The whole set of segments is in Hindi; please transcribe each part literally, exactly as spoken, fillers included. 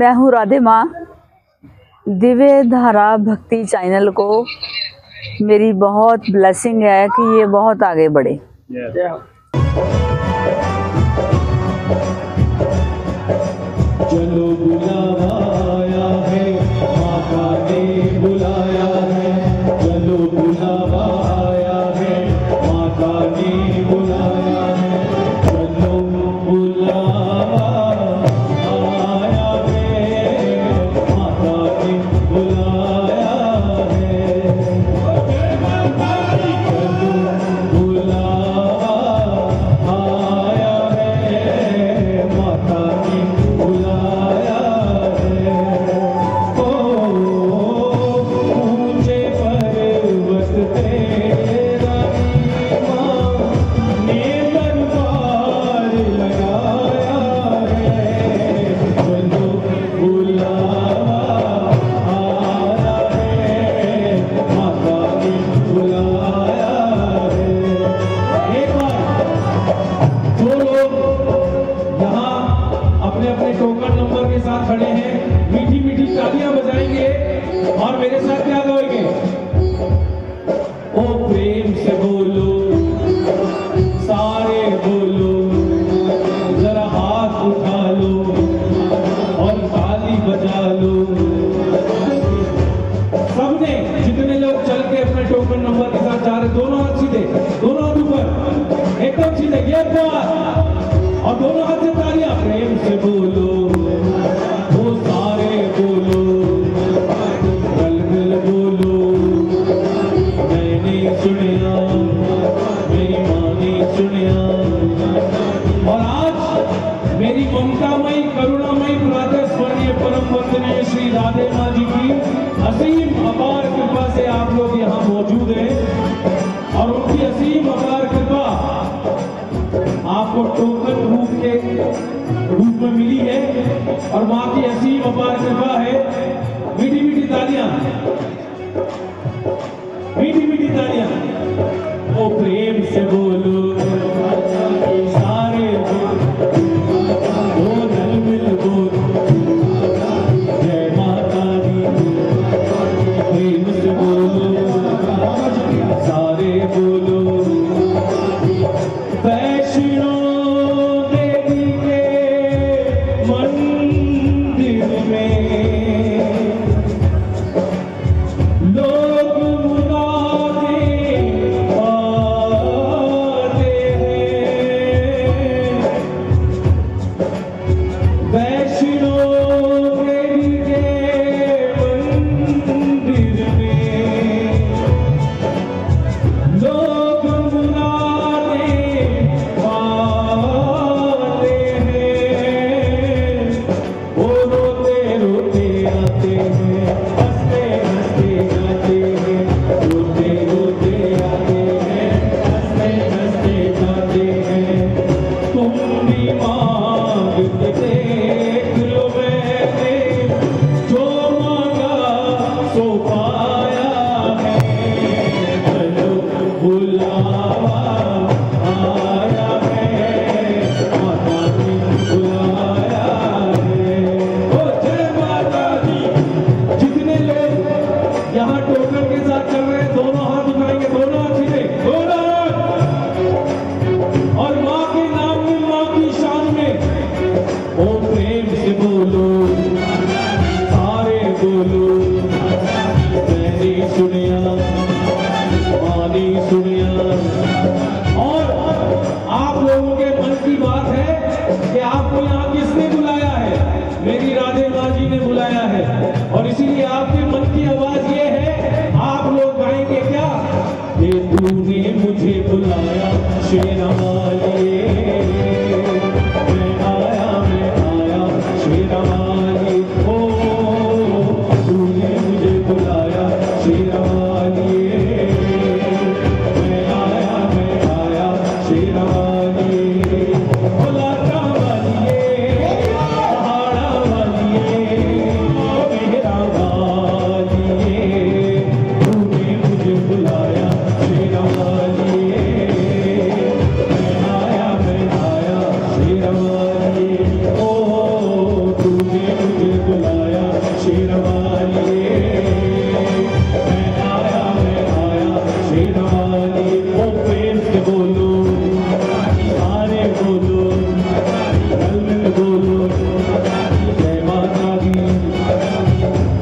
मैं हूँ राधे माँ। दिव्य धारा भक्ति चैनल को मेरी बहुत ब्लेसिंग है कि ये बहुत आगे बढ़े। yeah. और दोनों हाथ से तालियां, प्रेम से बोलो, वो सारे बोलो, गल गल बोलो। मैंने सुनिया, मेरी माँ ने सुनिया। और आज मेरी ममतामयी करुणामयी प्रातः स्मरणीय परम वंदनीय श्री राधे माँ जी की असीम अपार कृपा से आप लोग यहाँ मौजूद हैं और उनकी असीम अपार कृपा आपको टोकन रूप के रूप में मिली है और मां की असीम अपार कृपा है। मीठी मीठी तालियां, मीठी मीठी तालियां। ओ प्रेम से बोलो, सारे बोलो, दिल मिल बोलो, जय माता दी। प्रेम से बोलो, सारे बोलो, और इसीलिए आपके मन की आवाज ये है, आप लोग गाएंगे क्या? ये तूने मुझे बुलाया शेरा वाले, मैं आया, मैं आया शेरा वाले। ओ तूने मुझे बुलाया शेरा वाले, मैं आया, मैं आया शेरा वाले। बुलाता वाले, पहाड़ा वाले, बोलो, सारे बोलो, गल में बोलो, जय माता दी।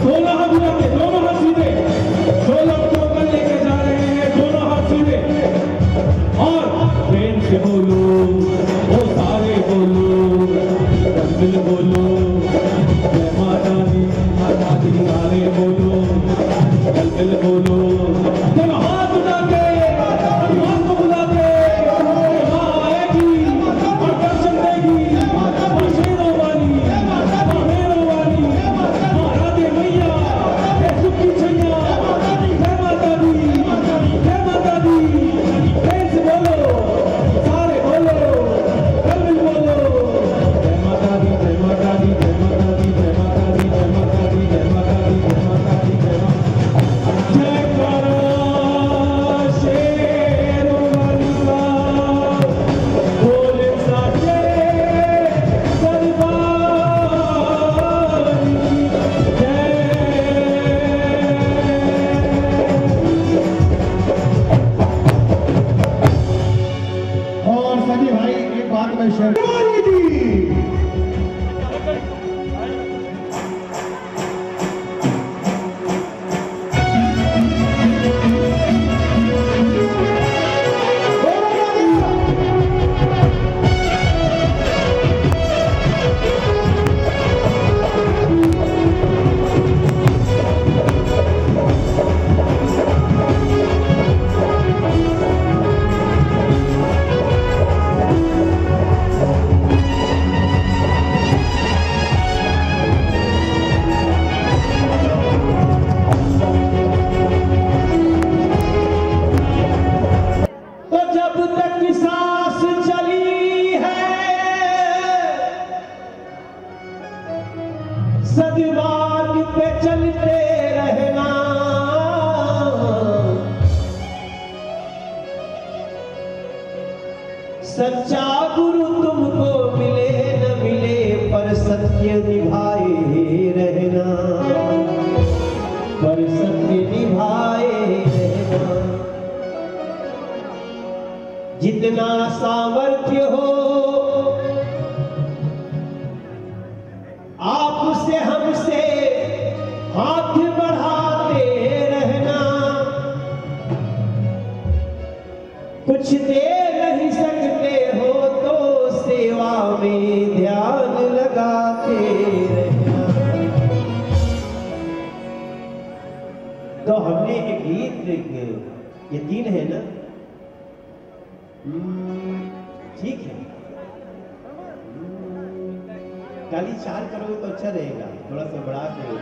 सोलह हाथ सीधे, दोनों हाथ सीधे, सोलह टोकन लेके जा रहे हैं, दोनों हाथ सीधे और प्रेम से बोलो, वो सारे बोलो, गल में बोलो, जय माता दी, माता दी सारे बोलो, गल में बोलो। सच्चा गुरु तुमको मिले न मिले, पर सत्य निभाए रहना, पर सत्य निभाए रहना। जितना सामर्थ्य हो आपसे हमसे हाथ बढ़ाते रहना। कुछ दे नहीं सकते हो तो सेवा में ध्यान लगाते रहना। तो हमने एक गीत, ये तीन है ना, ठीक है, खाली चार करोगे तो अच्छा रहेगा, थोड़ा सा बढ़ा के।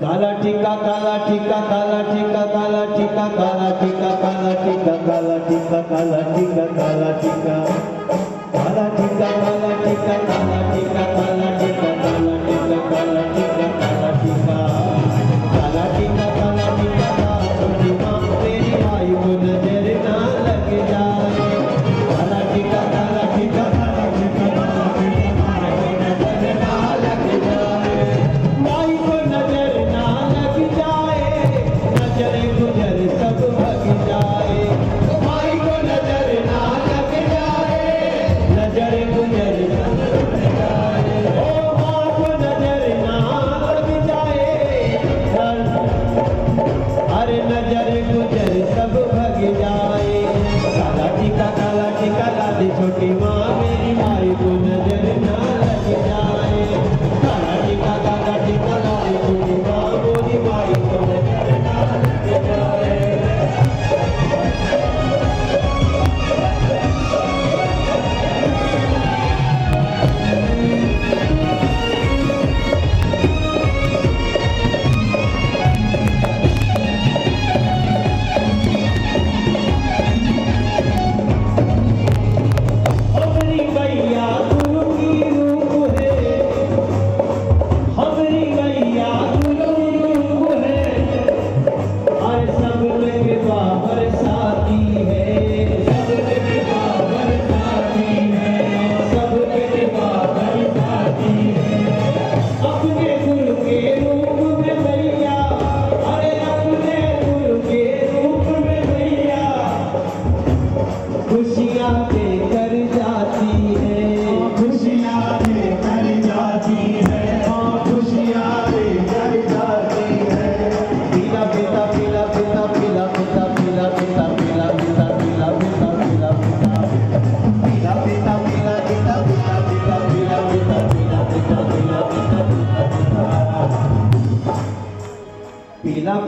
काला टीका काला टीका काला टीका काला टीका काला टीका काला टीका काला टीका काला टीका काला टीका काला टीका काला टीका काला टीका काला टीका काला टीका काला टीका काला टीका काला टीका काला टीका छोटी माँ तेरी आई वो नजर ना लग जाए। काला टीका काला टीका काला टीका काला टीका काला वो नजर ना लग जाए, माई को नजर ना लग जाए, नजर गुजर सब भग जाए, माई को नजर ना लग जाए, नजर गुजर सब भग जाए, ओ माँ को नजर ना लग जाए, अरे नजर गुजर सब भग जाए। काला टीका काला टीका लादी छोटी माँ मेरी माई को नजर ना लग जाए। काला टीका काला टीका लादी छोटी माँ मेरी माई को नजर ना लग जाए।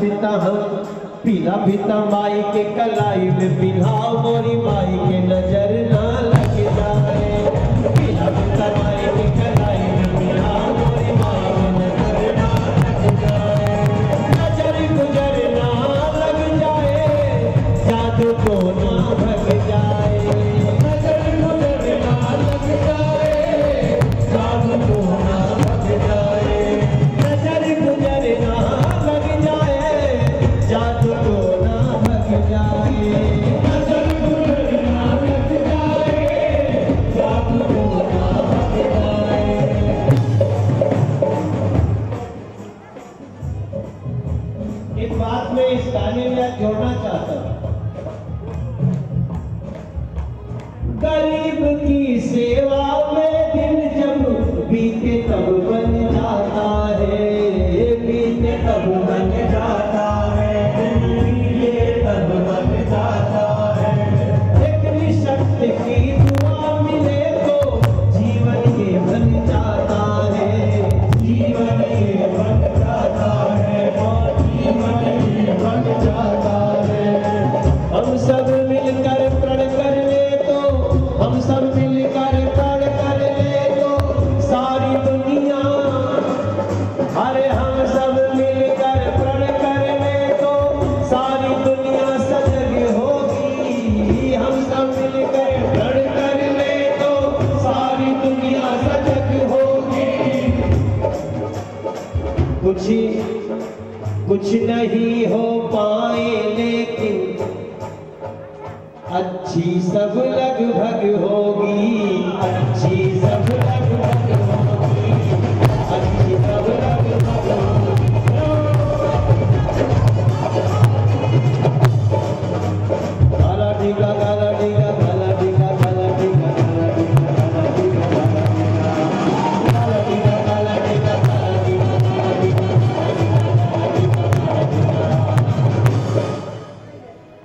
पीता हम पीना पीता माई के कलाई में पीना मोरी माई के नजर ना लग जाए पीना पीता माई के कलाई में पीना मोरी माई के नजर ना लग जाए नजर गुजर ना लग जाए जादू को ना भग जाए नजर गुजर ना लग जाए जादू को ना भग जाए नजर गुजर ना लग जाए जादू को ना भग जाए नजर गुजर ना लग जाए जादू को ना भग जाए। एक बात मैं इस गाने में जोड़ना चाहता हूँ, गरीब की सेवा में दिन जब बीते तब बन जाता है बीते तब बन जाता है बीते तब बन जाता है जितनी शक्ति की दुआ मिले तो जीवन के बन जाता है जीवन के बन जाता है और जीवन के बन जाता है। हम सब मिलकर प्रण कर ले तो हम सब मिलकर कुछ कुछ नहीं हो पाए लेकिन अच्छी सब लगभग होगी अच्छी सब लगभग होगी अच्छी सब लगभग होगी। काला टीका काला टीका काला टीका काला टीका काला टीका काला टीका काला टीका काला टीका काला टीका काला टीका काला टीका।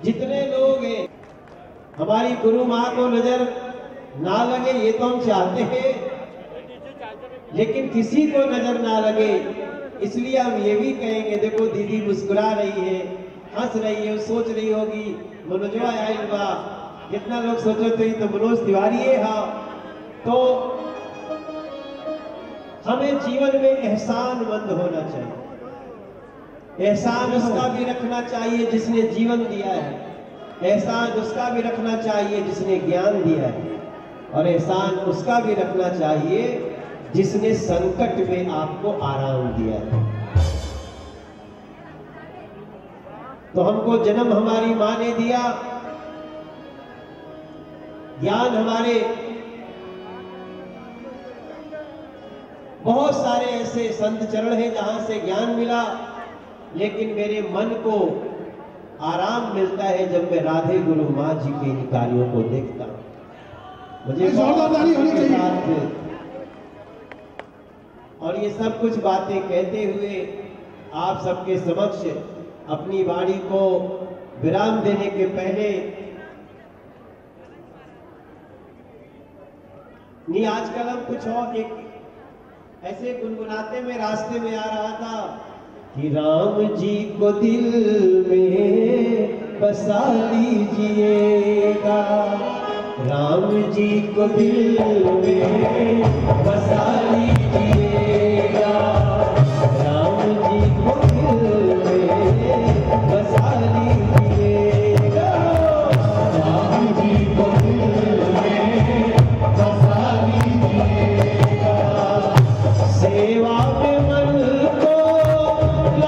जितने लोग हैं हमारी गुरु माँ को नजर ना लगे ये तो हम चाहते हैं, लेकिन किसी को नजर ना लगे इसलिए हम ये भी कहेंगे। देखो दीदी मुस्कुरा रही है, हंस रही है, सोच रही होगी मनोजवा आइलवा जितना लोग सोचो तो ये तो मनोज तिवारी है। हाँ, तो हमें जीवन में एहसानमंद होना चाहिए, एहसान उसका भी रखना चाहिए जिसने जीवन दिया है, एहसान उसका भी रखना चाहिए जिसने ज्ञान दिया है, और एहसान उसका भी रखना चाहिए जिसने संकट में आपको आराम दिया है। तो हमको जन्म हमारी माँ ने दिया, ज्ञान हमारे बहुत सारे ऐसे संत चरण हैं जहां से ज्ञान मिला, लेकिन मेरे मन को आराम मिलता है जब मैं राधे गुरु माँ जी के इन कार्यों को देखता हूँ। मुझे और ये सब कुछ बातें कहते हुए आप सबके समक्ष अपनी वाणी को विराम देने के पहले नहीं, आजकल हम कुछ और एक ऐसे गुनगुनाते में रास्ते में आ रहा था कि राम जी को दिल में बसा लीजिएगा राम जी को दिल में बसा लीजिएगा राम जी को दिल में बसा लीजिएगा राम जी को दिल में बसा लीजिएगा सेवा में मन मन में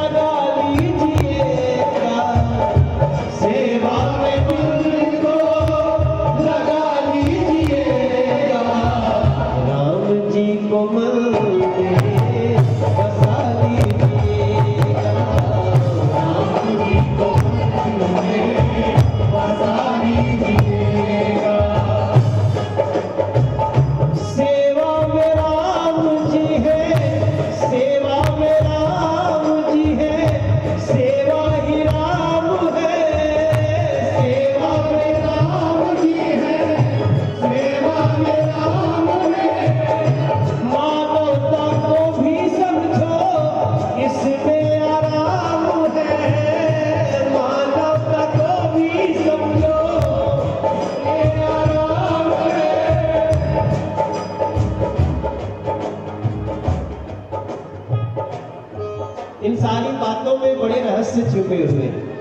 बड़े रहस्य छुपे हुए हैं।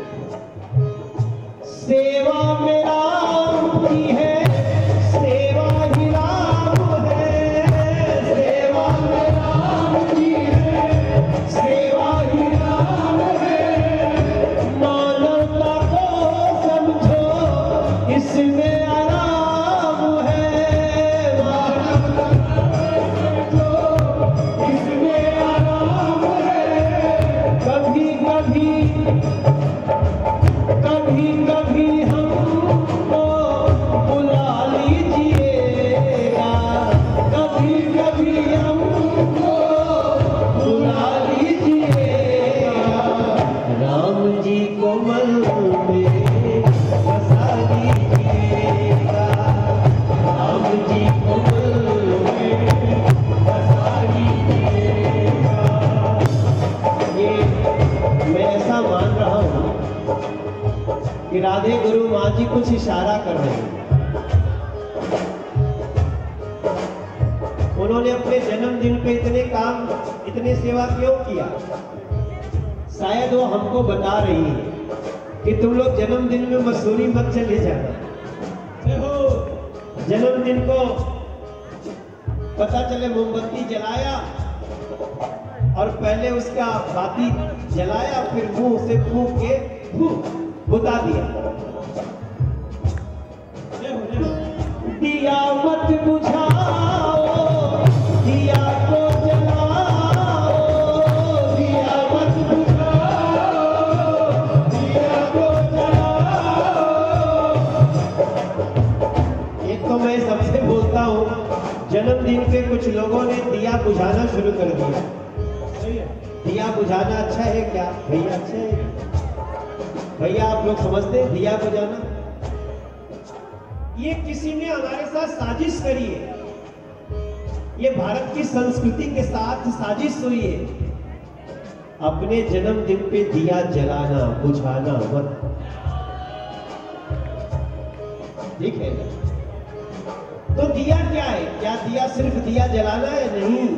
सेवा मेरा रूप ही है, राधे गुरु मां जी कुछ इशारा कर रहे हैं। उन्होंने अपने जन्मदिन पे इतने काम, इतने सेवा क्यों किया? शायद वो हमको बता रही है कि तुम लोग जन्मदिन में मसूरी मत चले जाना। जन्मदिन को पता चले मोमबत्ती जलाया और पहले उसका बाती जलाया, फिर मुंह से फूंक के फूंक बुता दिया। दिया मत बुझाओ, दिया को जलाओ, दिया मत बुझाओ, दिया को जलाओ। एक तो मैं सबसे बोलता हूँ, जन्मदिन पे कुछ लोगों ने दिया बुझाना शुरू कर दिया। दिया बुझाना अच्छा है क्या भैया? अच्छा है भैया, आप लोग समझते हैं दिया बुझाना? ये किसी ने हमारे साथ साजिश करी है, ये भारत की संस्कृति के साथ साजिश हुई है। अपने जन्मदिन पे दिया जलाना बुझाना मत, ठीक है? तो दिया क्या है? क्या दिया सिर्फ दिया जलाना है? नहीं,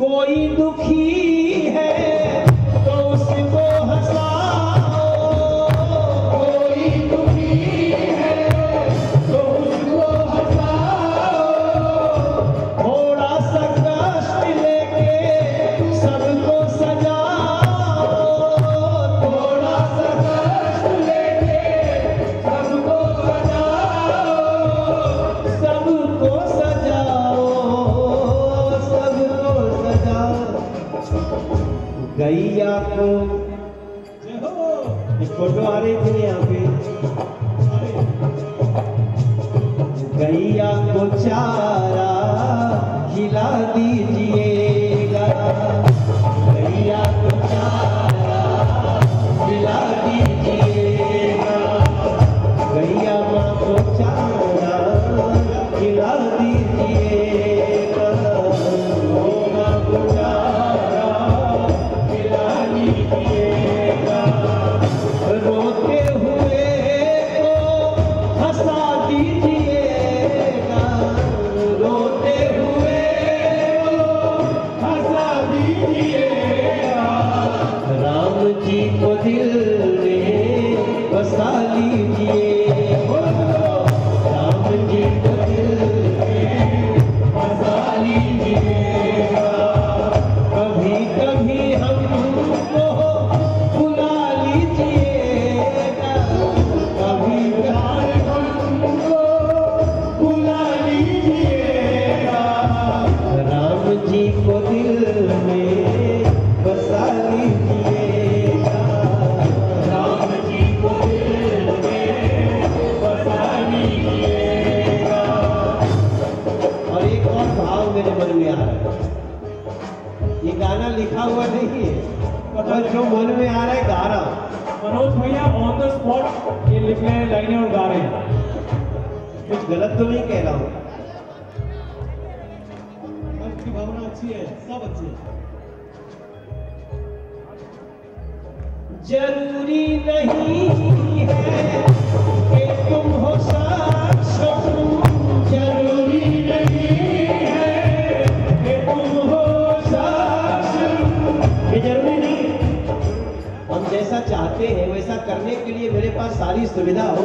कोई दुखी है तो उसको हंसाओ, कोई दुखी है तो उसको हंसाओ, थोड़ा सा कष्ट लेके सबको सजाओ, थोड़ा सा कष्ट लेके सबको सजाओ, सबको सजाओ, सबको गैया को। फोटो आ रही थी यहाँ पे। गैया को चारा खिला दीजिएगा, गैया को चारा खिला दीजिएगा, गैया माँ को चारा खिला दीजिएगा, माँ को चारा रोते हुए को हंसा दीजिएगा, रोते हुए को हंसा दीजिएगा, राम जी को दिल में बसा दीजिए, राम जी को दिल में बसा लीजिएगा। कभी कभी हमको लिखा हुआ नहीं है, पर जो मन में आ रहा है गा रहा हूं। मनोज भैया ऑन द स्पॉट ये लिख रहे हैं लाइनें और गा रहे हैं, कुछ गलत तो नहीं कह रहा हूँ। आपकी भावना अच्छी है, सब अच्छी है। जरूरी नहीं है कि तुम हो साथ, जरूरी नहीं है जैसा चाहते हैं वैसा करने के लिए मेरे पास सारी सुविधा हो,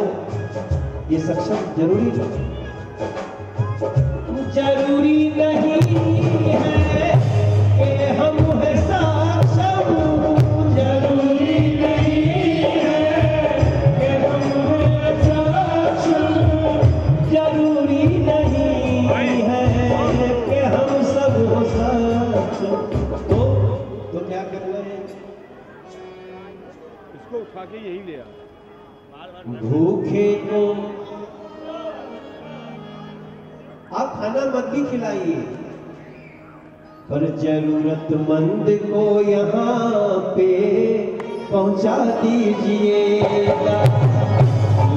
ये सक्षम जरूरी नहीं। जरूरी नहीं है कि हम हैं सक्षम, जरूरी नहीं है कि हम हैं सक्षम, जरूरी नहीं है कि हम सब हो सक्षम। तो, तो क्या करना है? उठा के यही ले आ। भूखे को आप खाना मत भी खिलाइए, पर जरूरतमंद को यहाँ पे पहुंचा दीजिएगा,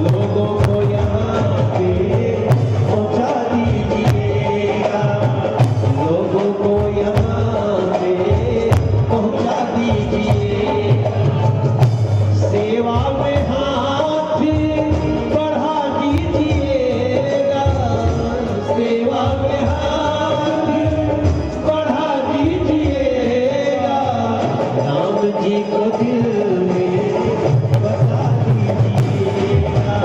लोगों को यहाँ पे पहुंचा दीजिएगा, लोगों को यहाँ पे पहुंचा दीजिएगा। सेवा में हाथ बढ़ा दीजिएगा, सेवा में हाथ बढ़ा दीजिएगा, राम जी को दिल में बता दीजिएगा,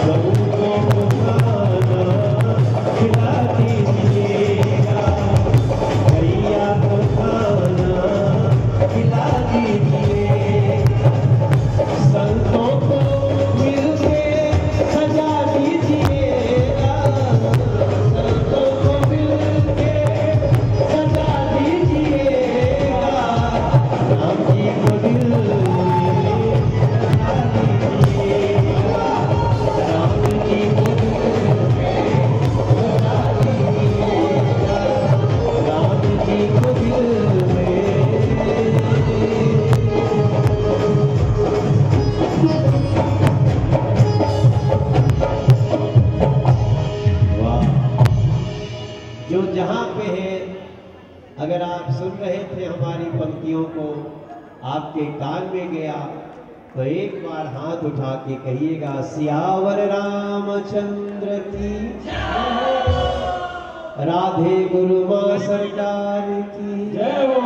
प्रभु को खाना खिला दीजिएगा, भैया को खाना खिला दीजिए, संतों को दिल से सजा दीजिएगा, संतों को दिल से सजा दीजिएगा, राम जी को दिल में सजा दीजिएगा, राम जी को दिल में सजा दीजिएगा, राम जी को दिल जहाँ पे है। अगर आप सुन रहे थे हमारी पंक्तियों को, आपके कान में गया तो एक बार हाथ उठा के कहिएगा सियावर रामचंद्र की, राधे गुरु मां सरकार की।